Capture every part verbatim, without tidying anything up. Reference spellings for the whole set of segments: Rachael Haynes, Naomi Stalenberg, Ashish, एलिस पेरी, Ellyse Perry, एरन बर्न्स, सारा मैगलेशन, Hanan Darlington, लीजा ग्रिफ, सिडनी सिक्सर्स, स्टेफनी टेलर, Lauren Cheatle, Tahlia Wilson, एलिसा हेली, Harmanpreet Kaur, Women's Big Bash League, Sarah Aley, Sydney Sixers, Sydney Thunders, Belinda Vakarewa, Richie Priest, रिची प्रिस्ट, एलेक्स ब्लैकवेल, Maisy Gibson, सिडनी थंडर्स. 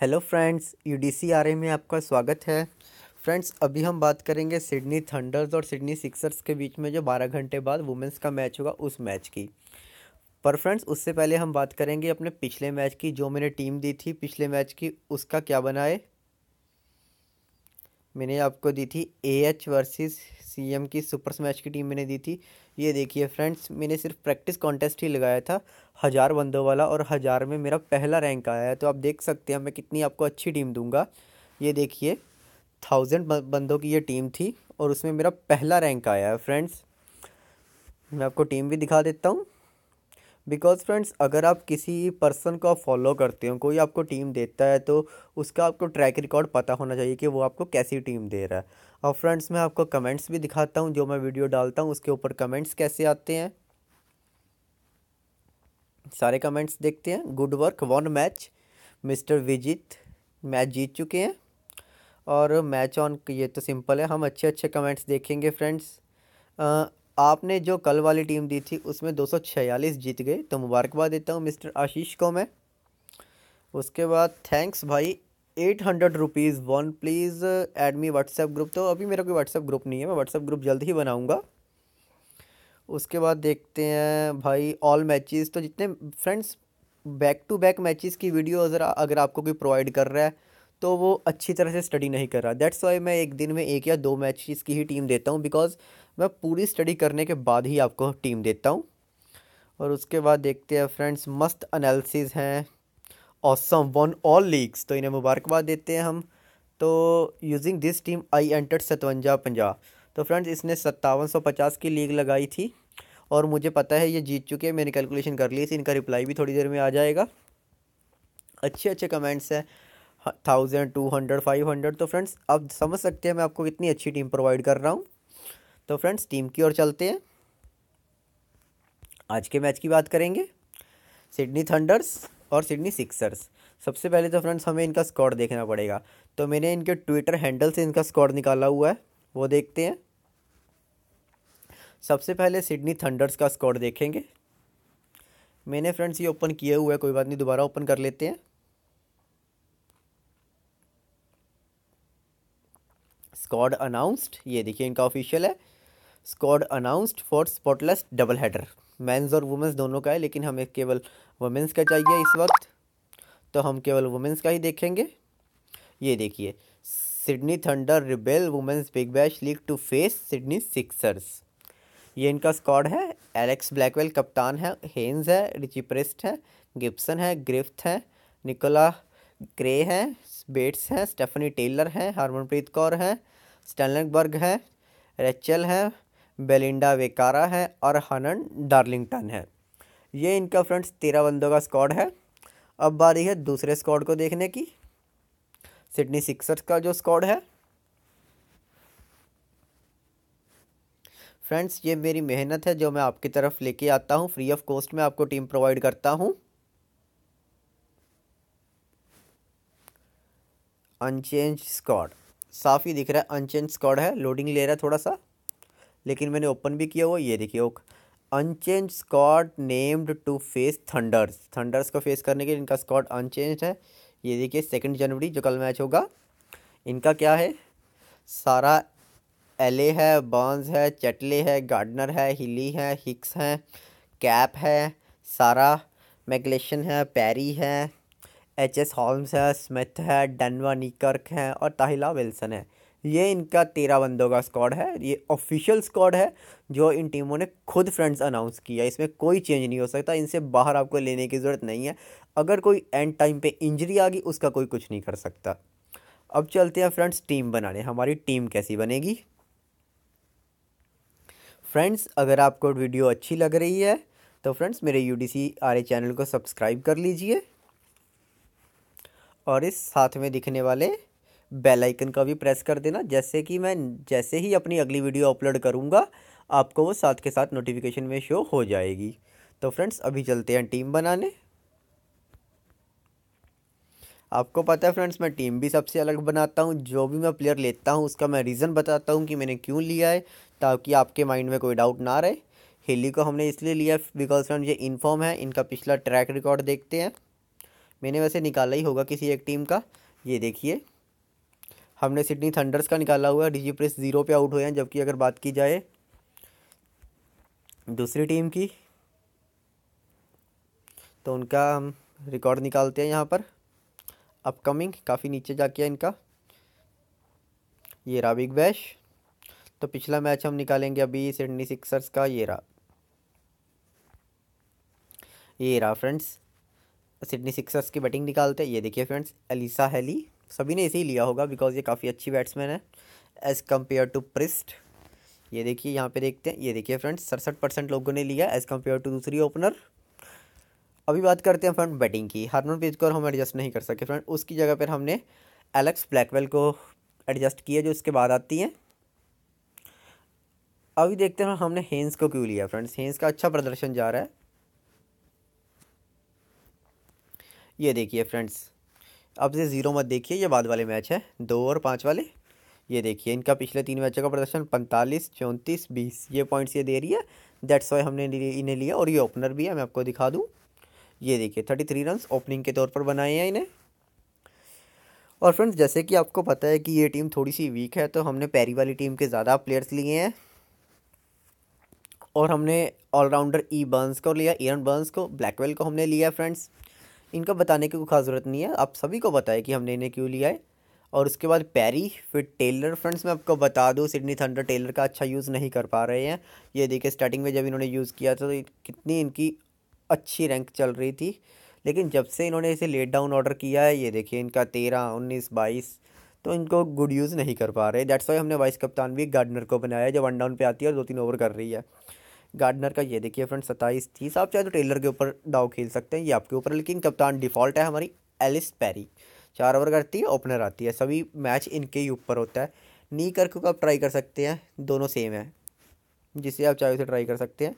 Hello friends, U D C R A में आपका स्वागत है। फ्रेंड्स, अभी हम बात करेंगे सिडनी थंडर्स और सिडनी सिक्सर्स के बीच में जो बारह घंटे बाद वुमेंस का मैच होगा उस मैच की। पर फ्रेंड्स, उससे पहले हम बात करेंगे अपने पिछले मैच की, जो मैंने टीम दी थी पिछले मैच की, उसका क्या बनाए। मैंने आपको दी थी A H versus C M की सुपर मैच की टीम मैंने दी थी। ये देखिए फ्रेंड्स, मैंने सिर्फ प्रैक्टिस कॉन्टेस्ट ही लगाया था हज़ार बंदों वाला और हज़ार में मेरा पहला रैंक आया है। तो आप देख सकते हैं मैं कितनी आपको अच्छी टीम दूंगा। ये देखिए थाउजेंड बंदों की ये टीम थी और उसमें मेरा पहला रैंक आया है। फ्रेंड्स, मैं आपको टीम भी दिखा देता हूँ, बिकॉज़ फ्रेंड्स अगर आप किसी पर्सन को आप फॉलो करते हो, कोई आपको टीम देता है, तो उसका आपको ट्रैक रिकॉर्ड पता होना चाहिए कि वो आपको कैसी टीम दे रहा है। और फ्रेंड्स, मैं आपको कमेंट्स भी दिखाता हूँ, जो मैं वीडियो डालता हूँ उसके ऊपर कमेंट्स कैसे आते हैं, सारे कमेंट्स देखते हैं। Good work, one match, mister Vijit match जीत चुके हैं और मैच ऑन, ये तो सिंपल है, हम अच्छे अच्छे कमेंट्स देखेंगे। फ्रेंड्स, आपने जो कल वाली टीम दी थी उसमें दो सौ छियालीस जीत गए, तो मुबारकबाद देता हूँ मिस्टर आशीष को मैं। उसके बाद थैंक्स भाई, eight hundred rupees one, please add me WhatsApp group. तो अभी मेरा कोई व्हाट्सएप ग्रुप नहीं है, मैं व्हाट्सएप ग्रुप जल्द ही बनाऊँगा। उसके बाद देखते हैं भाई ऑल मैचेस, तो जितने friends back to back matches की वीडियो अगर अगर आपको कोई प्रोवाइड कर रहा है तो वो अच्छी तरह से स्टडी नहीं कर रहा। दैट्स वाई मैं एक दिन में एक या दो मैचेस की ही टीम देता हूँ, बिकॉज़ मैं पूरी स्टडी करने के बाद ही आपको टीम देता हूँ। और उसके बाद देखते हैं फ्रेंड्स, मस्त एनालिसिस हैं, ऑसम, वन ऑल लीग्स, तो इन्हें मुबारकबाद देते हैं हम। तो using this team I entered सतवंजा पंजाह, तो फ्रेंड्स इसने सत्तावन सौ पचास की लीग लगाई थी और मुझे पता है ये जीत चुके हैं, मैंने कैलकुलेशन कर ली थी। इनका रिप्लाई भी थोड़ी देर में आ जाएगा। अच्छे अच्छे कमेंट्स हैं, thousand, two hundred, five hundred. तो फ्रेंड्स अब समझ सकते हैं मैं आपको कितनी अच्छी टीम प्रोवाइड कर रहा हूँ। तो फ्रेंड्स टीम की ओर चलते हैं, आज के मैच की बात करेंगे, सिडनी थंडर्स और सिडनी सिक्सर्स। सबसे पहले तो फ्रेंड्स हमें इनका स्कोर देखना पड़ेगा, तो मैंने इनके ट्विटर हैंडल से इनका स्कोर निकाला हुआ है, वो देखते हैं। सबसे पहले सिडनी थंडर्स का स्कोर देखेंगे। मैंने फ्रेंड्स ये ओपन किए हुए है, कोई बात नहीं, दोबारा ओपन कर लेते हैं। स्क्वाड अनाउंस्ड, ये देखिए इनका ऑफिशियल है, squad announced for spotless double header, men's और वुमेंस दोनों का है, लेकिन हमें केवल वुमेंस का चाहिए इस वक्त, तो हम केवल वुमेंस का ही देखेंगे। ये देखिए, Sydney Thunder rebel women's Big Bash League to face सिडनी सिक्सर्स, ये इनका स्क्वाड है। एलेक्स ब्लैकवेल कप्तान है, हेन्स है, रिची प्रिस्ट है, गिब्सन है, ग्रिफ्थ है, निकोला क्रे है, बेट्स हैं, स्टेफनी टेलर हैं, हरमनप्रीत कौर हैं, स्टैनलबर्ग है, रेचल है, बेलिंडा वेकारा है और हनन डार्लिंगटन है। ये इनका फ्रेंड्स तेरह बंदों का स्क्वाड है। अब बारी है दूसरे स्क्वाड को देखने की, सिडनी सिक्सर्स का जो स्क्वाड है। फ्रेंड्स ये मेरी मेहनत है जो मैं आपकी तरफ लेके आता हूँ, फ्री ऑफ कॉस्ट में आपको टीम प्रोवाइड करता हूँ। अनचेंज स्क्वाड, साफ ही दिख रहा है अनचेंज स्क्वाड है, लोडिंग ले रहा है थोड़ा सा, लेकिन मैंने ओपन भी किया हुआ। ये देखिए okay, unchange squad named to face Thunders, Thunders को फेस करने के लिए इनका स्क्वाड अनचेंज है। ये देखिए सेकंड जनवरी जो कल मैच होगा, इनका क्या है, सारा एले है, बॉन्स है, चटले है, गार्डनर है, हिली है, हिक्स हैं, कैप है, सारा मैगलेशन है, पैरी है, एच एस हॉल्म्स है, स्मिथ है, डनवा नीकर्क है और ताहिला विल्सन है। ये इनका तेरह बंदों का स्क्वाड है। ये ऑफिशियल स्क्वाड है जो इन टीमों ने खुद फ्रेंड्स अनाउंस किया, इसमें कोई चेंज नहीं हो सकता, इनसे बाहर आपको लेने की ज़रूरत नहीं है। अगर कोई एंड टाइम पे इंजरी आ गई उसका कोई कुछ नहीं कर सकता। अब चलते हैं फ्रेंड्स टीम बनाने, हमारी टीम कैसी बनेगी। फ्रेंड्स अगर आपको वीडियो अच्छी लग रही है तो फ्रेंड्स मेरे U D C R A channel को सब्सक्राइब कर लीजिए और इस साथ में दिखने वाले बेल आइकन का भी प्रेस कर देना, जैसे कि मैं जैसे ही अपनी अगली वीडियो अपलोड करूंगा आपको वो साथ के साथ नोटिफिकेशन में शो हो जाएगी। तो फ्रेंड्स अभी चलते हैं टीम बनाने। आपको पता है फ्रेंड्स मैं टीम भी सबसे अलग बनाता हूं, जो भी मैं प्लेयर लेता हूं उसका मैं रीज़न बताता हूं कि मैंने क्यों लिया है, ताकि आपके माइंड में कोई डाउट ना रहे। हिली को हमने इसलिए लिया बिकॉज फ्रेंड ये इनफॉर्म है, इनका पिछला ट्रैक रिकॉर्ड देखते हैं। मैंने वैसे निकाला ही होगा किसी एक टीम का। ये देखिए हमने सिडनी थंडर्स का निकाला हुआ है, रिची प्रीस्ट ज़ीरो पे आउट हुए हैं। जबकि अगर बात की जाए दूसरी टीम की तो उनका हम रिकॉर्ड निकालते हैं यहाँ पर। अपकमिंग काफ़ी नीचे जाके है इनका, ये रहा बिग बैश। तो पिछला मैच हम निकालेंगे अभी सिडनी सिक्सर्स का, ये रहा ये रहा फ्रेंड्स सिडनी सिक्सर्स की बैटिंग निकालते हैं। ये देखिए फ्रेंड्स एलिसा हेली, सभी ने इसे ही लिया होगा बिकॉज ये काफ़ी अच्छी बैट्समैन है एज़ कम्पेयर टू प्रीस्ट। ये देखिए यहाँ पे देखते हैं, ये देखिए फ्रेंड्स सड़सठ परसेंट लोगों ने लिया एज़ कम्पेयर टू दूसरी ओपनर। अभी बात करते हैं फ्रेंड बैटिंग की। हरमनप्रीत कौर हम एडजस्ट नहीं कर सके फ्रेंड, उसकी जगह पर हमने एलेक्स ब्लैकवेल को एडजस्ट किया जो इसके बाद आती हैं। अभी देखते हैं हमने हेन्स को क्यों लिया फ्रेंड्स, हेन्स का अच्छा प्रदर्शन जा रहा है। ये देखिए फ्रेंड्स अब से ज़ीरो मत देखिए, ये बाद वाले मैच है दो और पाँच वाले। ये देखिए इनका पिछले तीन मैचों का प्रदर्शन पैंतालीस, चौंतीस, बीस ये पॉइंट्स ये दे रही है, दैट्स वाई हमने इन्हें लिया। और ये ओपनर भी है, मैं आपको दिखा दूं। ये देखिए थर्टी थ्री रन ओपनिंग के तौर पर बनाए हैं इन्हें। और फ्रेंड्स जैसे कि आपको पता है कि ये टीम थोड़ी सी वीक है तो हमने पैरी वाली टीम के ज़्यादा प्लेयर्स लिए हैं। और हमने ऑलराउंडर ई बर्न्स को लिया, एरन बर्न्स को, ब्लैकवेल को हमने लिया फ्रेंड्स। इनका बताने की कोई खास ज़रूरत नहीं है, आप सभी को पता है कि हमने इन्हें क्यों लिया है। और उसके बाद पैरी, फिर टेलर। फ्रेंड्स मैं आपको बता दूं सिडनी थंडर टेलर का अच्छा यूज़ नहीं कर पा रहे हैं। ये देखिए स्टार्टिंग में जब इन्होंने यूज़ किया था तो कितनी इनकी अच्छी रैंक चल रही थी, लेकिन जब से इन्होंने इसे लेट डाउन ऑर्डर किया है ये देखिए इनका तेरह, उन्नीस, बाईस, तो इनको गुड यूज़ नहीं कर पा रहे। दैट्स वाई हमने वाइस कप्तान भी गार्डनर को बनाया है जो वन डाउन पर आती है और दो तीन ओवर कर रही है गार्डनर का। ये देखिए फ्रेंड्स सत्ताईस, तीस। आप चाहे तो टेलर के ऊपर दाव खेल सकते हैं, ये आपके ऊपर, लेकिन कप्तान डिफ़ॉल्ट है हमारी एलिस पेरी। चार ओवर करती है, ओपनर आती है, सभी मैच इनके ही ऊपर होता है। नी करके आप ट्राई कर सकते हैं, दोनों सेम है, जिसे आप चाहे उसे ट्राई कर सकते हैं।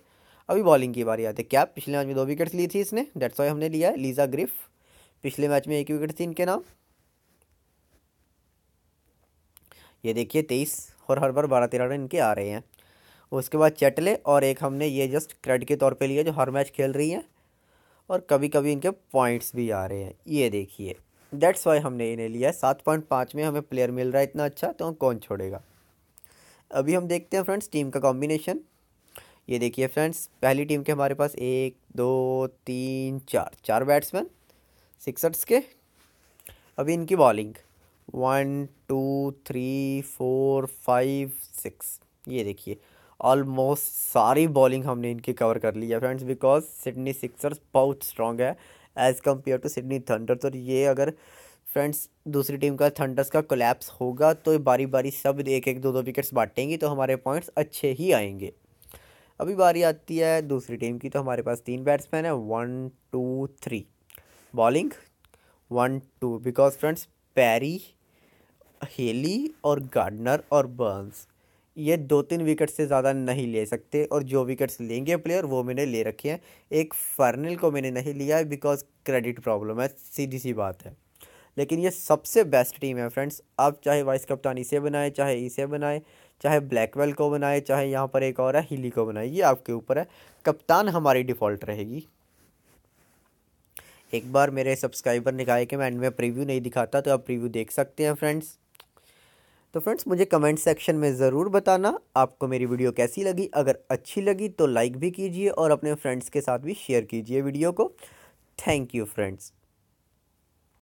अभी बॉलिंग की बारी आती है। क्या पिछले मैच में दो विकेट्स ली थी इसने, डेट्स वाई हमने लिया है। लीजा ग्रिफ पिछले मैच में एक विकेट थी इनके नाम। ये देखिए तेईस, और हर बार बारह तेरह रन इनके आ रहे हैं। उसके बाद चैटले, और एक हमने ये जस्ट क्रेड के तौर पे लिया जो हर मैच खेल रही हैं और कभी कभी इनके पॉइंट्स भी आ रहे हैं। ये देखिए दैट्स वाई हमने इन्हें लिया है। सात पॉइंट पाँच में हमें प्लेयर मिल रहा है इतना अच्छा, तो कौन छोड़ेगा। अभी हम देखते हैं फ्रेंड्स टीम का कॉम्बिनेशन। ये देखिए फ्रेंड्स पहली टीम के हमारे पास एक, दो, तीन, चार चार बैट्समैन सिक्सर्स के। अभी इनकी bowling one, two, three, four, five, six. ये देखिए ऑलमोस्ट सारी बॉलिंग हमने इनकी कवर कर ली है फ्रेंड्स, बिकॉज सिडनी सिक्सर्स बहुत स्ट्रॉन्ग है as compare to सिडनी थंडर्स। और ये अगर फ्रेंड्स दूसरी टीम का थंडर्स का कोलैप्स होगा तो बारी बारी सब एक एक दो दो विकेट्स बांटेंगी तो हमारे पॉइंट्स अच्छे ही आएंगे। अभी बारी आती है दूसरी टीम की, तो हमारे पास तीन बैट्समैन है, one, two, three. Bowling one, two, because friends Perry, Healy और गार्डनर और बर्न्स ये दो तीन विकेट से ज़्यादा नहीं ले सकते। और जो विकेट्स लेंगे प्लेयर वो मैंने ले रखे हैं। एक फर्नेल को मैंने नहीं लिया है बिकॉज क्रेडिट प्रॉब्लम है, सीधी सी बात है। लेकिन ये सबसे बेस्ट टीम है फ्रेंड्स, आप चाहे वाइस कप्तान इसे बनाए, चाहे इसे बनाए, चाहे ब्लैकवेल को बनाए, चाहे यहाँ पर एक और है हिली को बनाए, ये आपके ऊपर है। कप्तान हमारी डिफ़ॉल्ट रहेगी। एक बार मेरे सब्सक्राइबर ने कहा है कि मैं एंड में प्रीव्यू नहीं दिखाता, तो आप प्रीव्यू देख सकते हैं फ्रेंड्स। तो फ्रेंड्स मुझे कमेंट सेक्शन में ज़रूर बताना आपको मेरी वीडियो कैसी लगी। अगर अच्छी लगी तो लाइक भी कीजिए और अपने फ्रेंड्स के साथ भी शेयर कीजिए वीडियो को। Thank you friends.